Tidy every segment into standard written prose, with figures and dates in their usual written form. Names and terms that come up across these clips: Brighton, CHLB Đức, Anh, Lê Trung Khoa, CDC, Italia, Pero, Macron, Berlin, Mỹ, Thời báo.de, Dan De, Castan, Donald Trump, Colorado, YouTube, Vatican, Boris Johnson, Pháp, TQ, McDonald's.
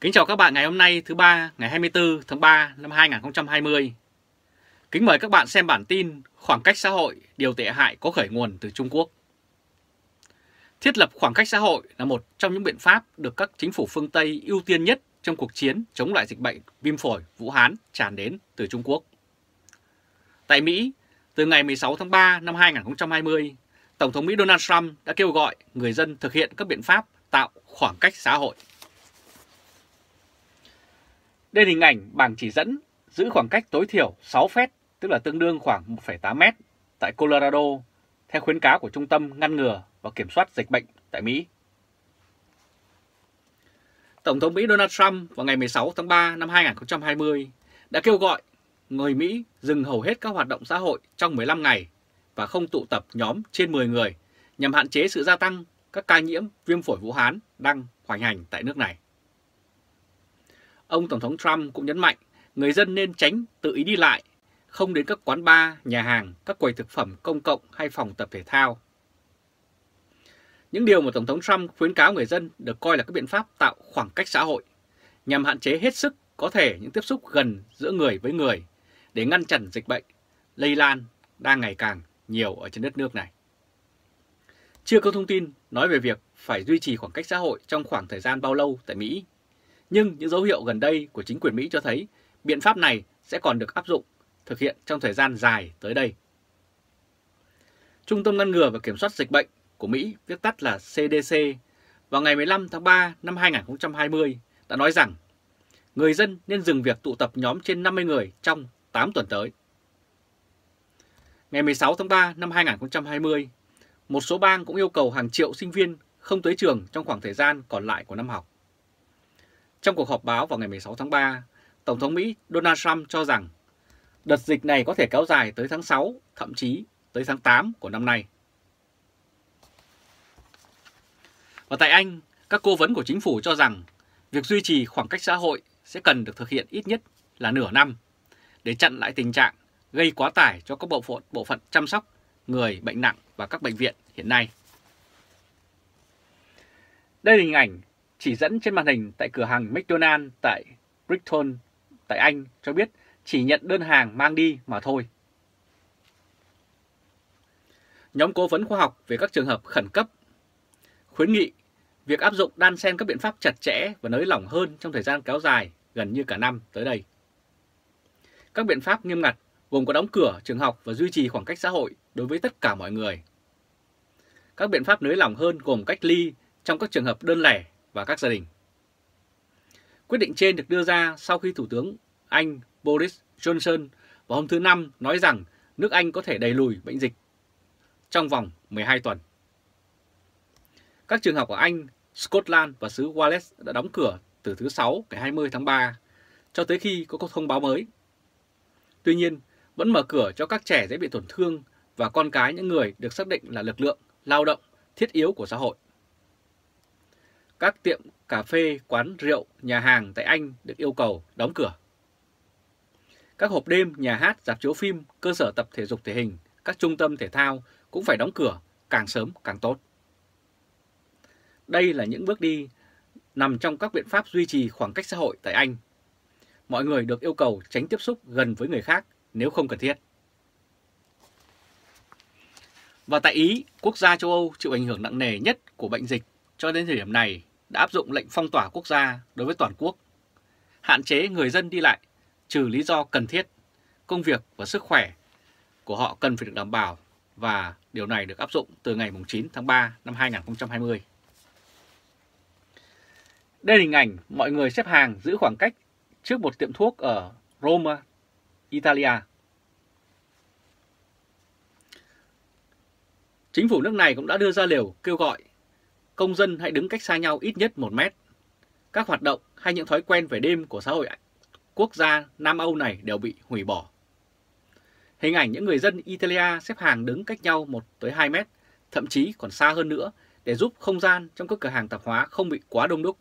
Kính chào các bạn ngày hôm nay thứ ba ngày 24 tháng 3 năm 2020. Kính mời các bạn xem bản tin khoảng cách xã hội, điều tệ hại có khởi nguồn từ Trung Quốc. Thiết lập khoảng cách xã hội là một trong những biện pháp được các chính phủ phương Tây ưu tiên nhất trong cuộc chiến chống lại dịch bệnh viêm phổi Vũ Hán tràn đến từ Trung Quốc. Tại Mỹ, từ ngày 16 tháng 3 năm 2020, Tổng thống Mỹ Donald Trump đã kêu gọi người dân thực hiện các biện pháp tạo khoảng cách xã hội. Đây là hình ảnh bảng chỉ dẫn giữ khoảng cách tối thiểu 6 feet, tức là tương đương khoảng 1,8 mét tại Colorado, theo khuyến cáo của Trung tâm Ngăn ngừa và Kiểm soát Dịch bệnh tại Mỹ. Tổng thống Mỹ Donald Trump vào ngày 16 tháng 3 năm 2020 đã kêu gọi người Mỹ dừng hầu hết các hoạt động xã hội trong 15 ngày và không tụ tập nhóm trên 10 người nhằm hạn chế sự gia tăng các ca nhiễm viêm phổi Vũ Hán đang hoành hành tại nước này. Ông Tổng thống Trump cũng nhấn mạnh người dân nên tránh tự ý đi lại, không đến các quán bar, nhà hàng, các quầy thực phẩm công cộng hay phòng tập thể thao. Những điều mà Tổng thống Trump khuyến cáo người dân được coi là các biện pháp tạo khoảng cách xã hội, nhằm hạn chế hết sức có thể những tiếp xúc gần giữa người với người để ngăn chặn dịch bệnh lây lan đang ngày càng nhiều ở trên đất nước này. Chưa có thông tin nói về việc phải duy trì khoảng cách xã hội trong khoảng thời gian bao lâu tại Mỹ, nhưng những dấu hiệu gần đây của chính quyền Mỹ cho thấy biện pháp này sẽ còn được áp dụng, thực hiện trong thời gian dài tới đây. Trung tâm Ngăn ngừa và Kiểm soát Dịch bệnh của Mỹ, viết tắt là CDC, vào ngày 15 tháng 3 năm 2020 đã nói rằng người dân nên dừng việc tụ tập nhóm trên 50 người trong 8 tuần tới. Ngày 16 tháng 3 năm 2020, một số bang cũng yêu cầu hàng triệu sinh viên không tới trường trong khoảng thời gian còn lại của năm học. Trong cuộc họp báo vào ngày 16 tháng 3, Tổng thống Mỹ Donald Trump cho rằng đợt dịch này có thể kéo dài tới tháng 6, thậm chí tới tháng 8 của năm nay. Và tại Anh, các cố vấn của chính phủ cho rằng việc duy trì khoảng cách xã hội sẽ cần được thực hiện ít nhất là nửa năm để chặn lại tình trạng gây quá tải cho các bộ phận chăm sóc người bệnh nặng và các bệnh viện hiện nay. Đây là hình ảnh chỉ dẫn trên màn hình tại cửa hàng McDonald's tại Brighton, tại Anh cho biết chỉ nhận đơn hàng mang đi mà thôi. Nhóm cố vấn khoa học về các trường hợp khẩn cấp khuyến nghị việc áp dụng đan xen các biện pháp chặt chẽ và nới lỏng hơn trong thời gian kéo dài gần như cả năm tới đây. Các biện pháp nghiêm ngặt gồm có đóng cửa trường học và duy trì khoảng cách xã hội đối với tất cả mọi người. Các biện pháp nới lỏng hơn gồm cách ly trong các trường hợp đơn lẻ và các gia đình. Quyết định trên được đưa ra sau khi Thủ tướng Anh Boris Johnson vào hôm thứ Năm nói rằng nước Anh có thể đẩy lùi bệnh dịch trong vòng 12 tuần. Các trường học ở Anh, Scotland và xứ Wales đã đóng cửa từ thứ Sáu ngày 20 tháng 3 cho tới khi có thông báo mới. Tuy nhiên, vẫn mở cửa cho các trẻ dễ bị tổn thương và con cái những người được xác định là lực lượng lao động thiết yếu của xã hội. Các tiệm cà phê, quán rượu, nhà hàng tại Anh được yêu cầu đóng cửa. Các hộp đêm, nhà hát, rạp chiếu phim, cơ sở tập thể dục thể hình, các trung tâm thể thao cũng phải đóng cửa càng sớm càng tốt. Đây là những bước đi nằm trong các biện pháp duy trì khoảng cách xã hội tại Anh. Mọi người được yêu cầu tránh tiếp xúc gần với người khác nếu không cần thiết. Và tại Ý, quốc gia châu Âu chịu ảnh hưởng nặng nề nhất của bệnh dịch cho đến thời điểm này đã áp dụng lệnh phong tỏa quốc gia đối với toàn quốc, hạn chế người dân đi lại trừ lý do cần thiết, công việc và sức khỏe của họ cần phải được đảm bảo, và điều này được áp dụng từ ngày 9 tháng 3 năm 2020. Đây là hình ảnh mọi người xếp hàng giữ khoảng cách trước một tiệm thuốc ở Roma, Italia. Chính phủ nước này cũng đã đưa ra lều kêu gọi công dân hãy đứng cách xa nhau ít nhất 1 mét. Các hoạt động hay những thói quen về đêm của xã hội quốc gia Nam Âu này đều bị hủy bỏ. Hình ảnh những người dân Italia xếp hàng đứng cách nhau 1 tới 2 mét, thậm chí còn xa hơn nữa để giúp không gian trong các cửa hàng tạp hóa không bị quá đông đúc,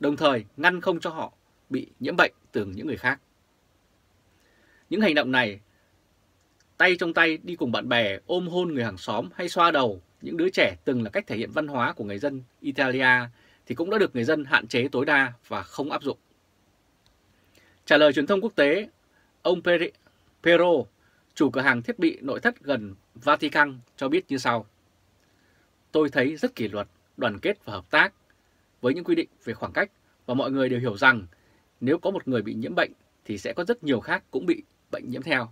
đồng thời ngăn không cho họ bị nhiễm bệnh từ những người khác. Những hành động này, tay trong tay đi cùng bạn bè, ôm hôn người hàng xóm hay xoa đầu những đứa trẻ từng là cách thể hiện văn hóa của người dân Italia thì thì cũng đã được người dân hạn chế tối đa và không áp dụng. Trả lời truyền thông quốc tế, ông Pero, chủ cửa hàng thiết bị nội thất gần Vatican cho biết như sau. Tôi thấy rất kỷ luật, đoàn kết và hợp tác với những quy định về khoảng cách và mọi người đều hiểu rằng nếu có một người bị nhiễm bệnh thì sẽ có rất nhiều khác cũng bị bệnh nhiễm theo.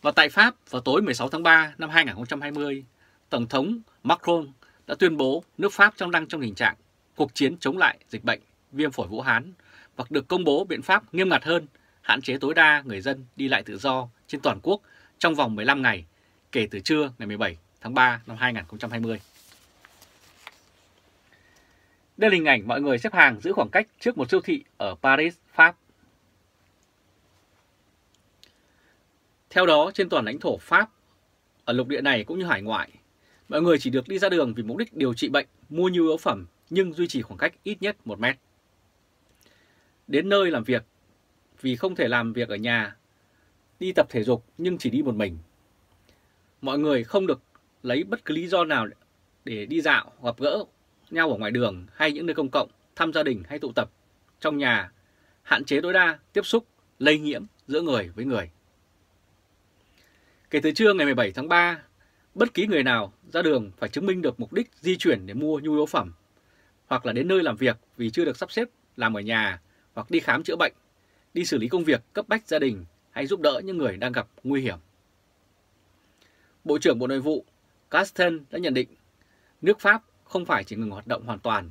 Và tại Pháp, vào tối 16 tháng 3 năm 2020, Tổng thống Macron đã tuyên bố nước Pháp đang trong tình trạng cuộc chiến chống lại dịch bệnh viêm phổi Vũ Hán và được công bố biện pháp nghiêm ngặt hơn, hạn chế tối đa người dân đi lại tự do trên toàn quốc trong vòng 15 ngày kể từ trưa ngày 17 tháng 3 năm 2020. Đây là hình ảnh mọi người xếp hàng giữ khoảng cách trước một siêu thị ở Paris, Pháp. Theo đó, trên toàn lãnh thổ Pháp, ở lục địa này cũng như hải ngoại, mọi người chỉ được đi ra đường vì mục đích điều trị bệnh, mua nhu yếu phẩm nhưng duy trì khoảng cách ít nhất 1 mét. Đến nơi làm việc vì không thể làm việc ở nhà, đi tập thể dục nhưng chỉ đi một mình. Mọi người không được lấy bất cứ lý do nào để đi dạo, gặp gỡ nhau ở ngoài đường hay những nơi công cộng, thăm gia đình hay tụ tập trong nhà, hạn chế tối đa tiếp xúc lây nhiễm giữa người với người. Kể từ trưa ngày 17 tháng 3, bất kỳ người nào ra đường phải chứng minh được mục đích di chuyển để mua nhu yếu phẩm hoặc là đến nơi làm việc vì chưa được sắp xếp làm ở nhà hoặc đi khám chữa bệnh, đi xử lý công việc cấp bách gia đình hay giúp đỡ những người đang gặp nguy hiểm. Bộ trưởng Bộ Nội vụ Castan đã nhận định nước Pháp không phải chỉ ngừng hoạt động hoàn toàn,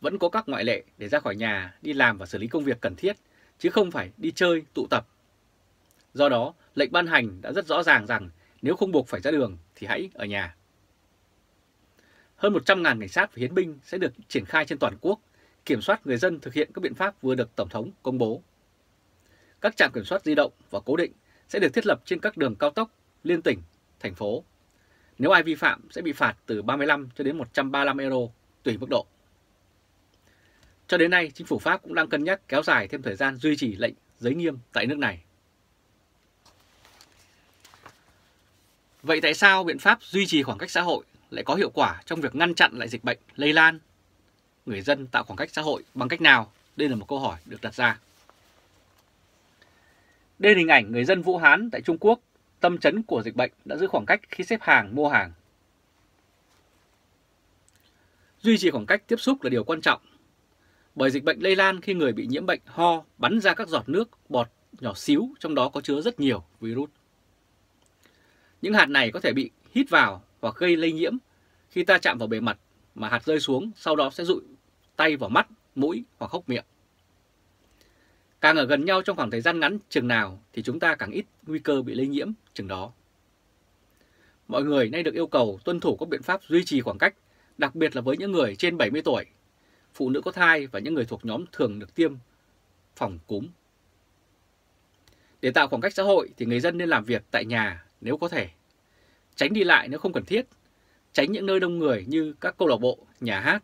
vẫn có các ngoại lệ để ra khỏi nhà, đi làm và xử lý công việc cần thiết, chứ không phải đi chơi, tụ tập. Do đó, lệnh ban hành đã rất rõ ràng rằng nếu không buộc phải ra đường thì hãy ở nhà. Hơn 100.000 cảnh sát và hiến binh sẽ được triển khai trên toàn quốc, kiểm soát người dân thực hiện các biện pháp vừa được Tổng thống công bố. Các trạm kiểm soát di động và cố định sẽ được thiết lập trên các đường cao tốc, liên tỉnh, thành phố. Nếu ai vi phạm sẽ bị phạt từ 35 cho đến 135 euro tùy mức độ. Cho đến nay, chính phủ Pháp cũng đang cân nhắc kéo dài thêm thời gian duy trì lệnh giới nghiêm tại nước này. Vậy tại sao biện pháp duy trì khoảng cách xã hội lại có hiệu quả trong việc ngăn chặn lại dịch bệnh lây lan? Người dân tạo khoảng cách xã hội bằng cách nào? Đây là một câu hỏi được đặt ra. Đây là hình ảnh người dân Vũ Hán tại Trung Quốc, tâm chấn của dịch bệnh, đã giữ khoảng cách khi xếp hàng mua hàng. Duy trì khoảng cách tiếp xúc là điều quan trọng, bởi dịch bệnh lây lan khi người bị nhiễm bệnh ho bắn ra các giọt nước bọt nhỏ xíu, trong đó có chứa rất nhiều virus. Những hạt này có thể bị hít vào hoặc gây lây nhiễm khi ta chạm vào bề mặt mà hạt rơi xuống, sau đó sẽ dụi tay vào mắt, mũi hoặc hốc miệng. Càng ở gần nhau trong khoảng thời gian ngắn chừng nào thì chúng ta càng ít nguy cơ bị lây nhiễm chừng đó. Mọi người nay được yêu cầu tuân thủ các biện pháp duy trì khoảng cách, đặc biệt là với những người trên 70 tuổi, phụ nữ có thai và những người thuộc nhóm thường được tiêm phòng cúm. Để tạo khoảng cách xã hội thì người dân nên làm việc tại nhà nếu có thể, tránh đi lại nếu không cần thiết, tránh những nơi đông người như các câu lạc bộ, nhà hát,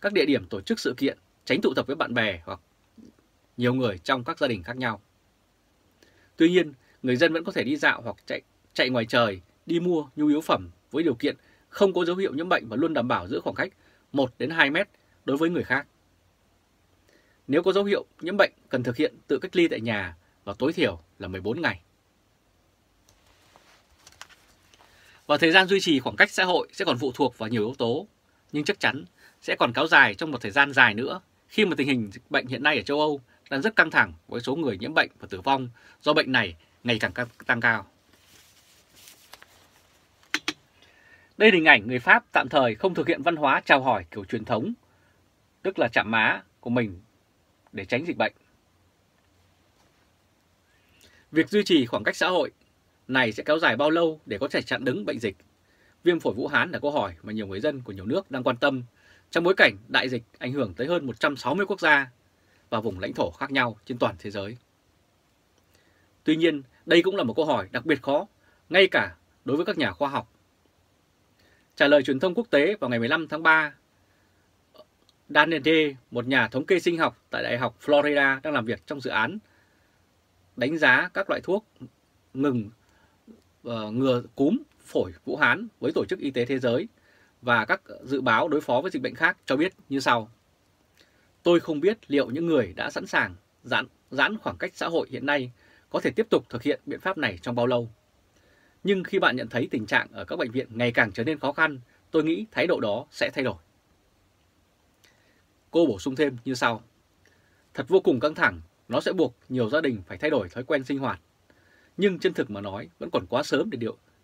các địa điểm tổ chức sự kiện, tránh tụ tập với bạn bè hoặc nhiều người trong các gia đình khác nhau. Tuy nhiên, người dân vẫn có thể đi dạo hoặc chạy ngoài trời, đi mua nhu yếu phẩm với điều kiện không có dấu hiệu nhiễm bệnh và luôn đảm bảo giữ khoảng cách 1 đến 2 mét đối với người khác. Nếu có dấu hiệu nhiễm bệnh, cần thực hiện tự cách ly tại nhà và tối thiểu là 14 ngày. Và thời gian duy trì khoảng cách xã hội sẽ còn phụ thuộc vào nhiều yếu tố, nhưng chắc chắn sẽ còn kéo dài trong một thời gian dài nữa khi mà tình hình dịch bệnh hiện nay ở châu Âu đang rất căng thẳng với số người nhiễm bệnh và tử vong do bệnh này ngày càng tăng cao. Đây là hình ảnh người Pháp tạm thời không thực hiện văn hóa chào hỏi kiểu truyền thống, tức là chạm má của mình để tránh dịch bệnh. Việc duy trì khoảng cách xã hội này sẽ kéo dài bao lâu để có thể chặn đứng bệnh dịch viêm phổi Vũ Hán là câu hỏi mà nhiều người dân của nhiều nước đang quan tâm trong bối cảnh đại dịch ảnh hưởng tới hơn 160 quốc gia và vùng lãnh thổ khác nhau trên toàn thế giới. Tuy nhiên, đây cũng là một câu hỏi đặc biệt khó, ngay cả đối với các nhà khoa học. Trả lời truyền thông quốc tế vào ngày 15 tháng 3, Dan De, một nhà thống kê sinh học tại Đại học Florida đang làm việc trong dự án đánh giá các loại thuốc ngừa cúm phổi Vũ Hán với Tổ chức Y tế Thế giới và các dự báo đối phó với dịch bệnh khác cho biết như sau. Tôi không biết liệu những người đã sẵn sàng giãn khoảng cách xã hội hiện nay có thể tiếp tục thực hiện biện pháp này trong bao lâu. Nhưng khi bạn nhận thấy tình trạng ở các bệnh viện ngày càng trở nên khó khăn, tôi nghĩ thái độ đó sẽ thay đổi. Cô bổ sung thêm như sau. Thật vô cùng căng thẳng, nó sẽ buộc nhiều gia đình phải thay đổi thói quen sinh hoạt. Nhưng chân thực mà nói, vẫn còn quá sớm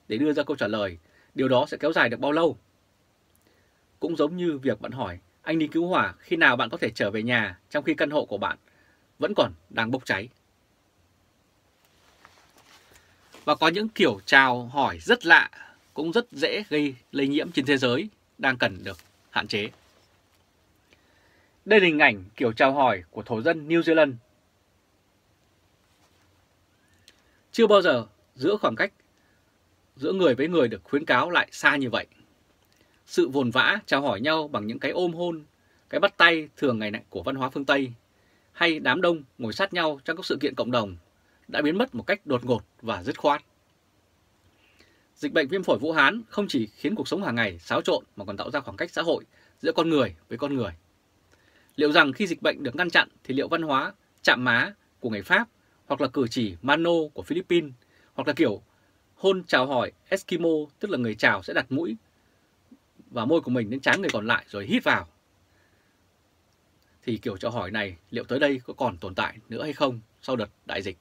để đưa ra câu trả lời. Điều đó sẽ kéo dài được bao lâu? Cũng giống như việc bạn hỏi, anh đi cứu hỏa khi nào bạn có thể trở về nhà trong khi căn hộ của bạn vẫn còn đang bốc cháy. Và có những kiểu chào hỏi rất lạ cũng rất dễ gây lây nhiễm trên thế giới đang cần được hạn chế. Đây là hình ảnh kiểu chào hỏi của thổ dân New Zealand. Chưa bao giờ giữ khoảng cách giữa người với người được khuyến cáo lại xa như vậy. Sự vồn vã chào hỏi nhau bằng những cái ôm hôn, cái bắt tay thường ngày của văn hóa phương Tây, hay đám đông ngồi sát nhau trong các sự kiện cộng đồng đã biến mất một cách đột ngột và dứt khoát. Dịch bệnh viêm phổi Vũ Hán không chỉ khiến cuộc sống hàng ngày xáo trộn mà còn tạo ra khoảng cách xã hội giữa con người với con người. Liệu rằng khi dịch bệnh được ngăn chặn thì liệu văn hóa chạm má của người Pháp hoặc là cử chỉ mano của Philippines hoặc là kiểu hôn chào hỏi Eskimo, tức là người chào sẽ đặt mũi và môi của mình đến trán người còn lại rồi hít vào, thì kiểu chào hỏi này liệu tới đây có còn tồn tại nữa hay không sau đợt đại dịch?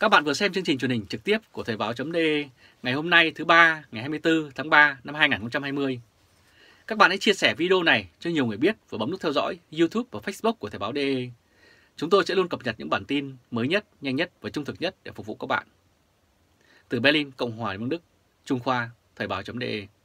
Các bạn vừa xem chương trình truyền hình trực tiếp của Thời báo.de ngày hôm nay thứ Ba ngày 24 tháng 3 năm 2020. Các bạn hãy chia sẻ video này cho nhiều người biết và bấm nút theo dõi YouTube và Facebook của Thời báo.de. Chúng tôi sẽ luôn cập nhật những bản tin mới nhất, nhanh nhất và trung thực nhất để phục vụ các bạn. Từ Berlin, Cộng hòa Liên bang Đức, Trung Khoa, Thời báo.de.